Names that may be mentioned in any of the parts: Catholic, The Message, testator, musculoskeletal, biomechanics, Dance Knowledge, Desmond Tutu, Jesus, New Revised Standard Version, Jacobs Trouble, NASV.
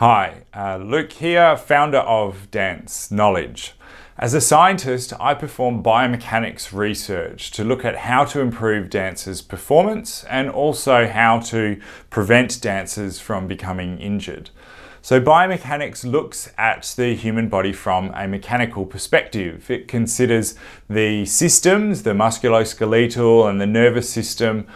Hi, Luke here, founder of Dance Knowledge. As a scientist, I perform biomechanics research to look at how to improve dancers' performance and also how to prevent dancers from becoming injured. So biomechanics looks at the human body from a mechanical perspective. It considers the systems, the musculoskeletal and the nervous system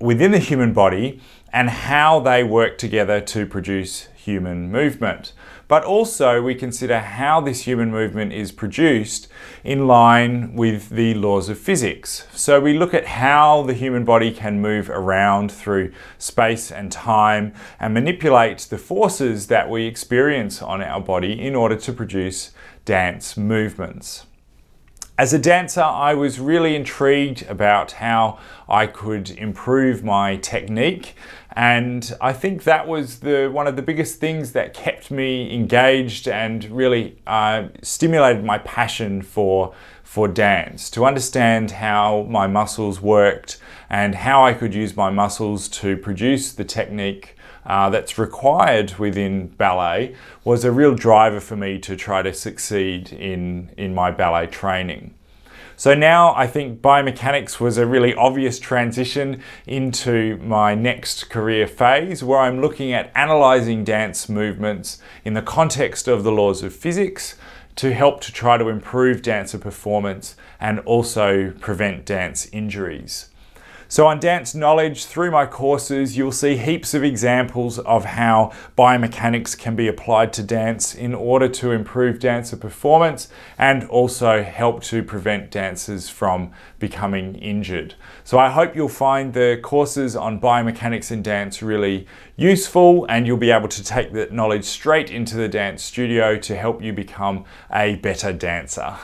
within the human body and how they work together to produce human movement. But also we consider how this human movement is produced in line with the laws of physics. So we look at how the human body can move around through space and time and manipulate the forces that we experience on our body in order to produce dance movements. As a dancer, I was really intrigued about how I could improve my technique, and I think that was one of the biggest things that kept me engaged and really stimulated my passion for dance, to understand how my muscles worked and how I could use my muscles to produce the technique that's required within ballet was a real driver for me to try to succeed in my ballet training. So now I think biomechanics was a really obvious transition into my next career phase, where I'm looking at analysing dance movements in the context of the laws of physics to help to try to improve dancer performance and also prevent dance injuries. So on Dance Knowledge, through my courses, you'll see heaps of examples of how biomechanics can be applied to dance in order to improve dancer performance and also help to prevent dancers from becoming injured. So I hope you'll find the courses on biomechanics and dance really useful, and you'll be able to take that knowledge straight into the dance studio to help you become a better dancer.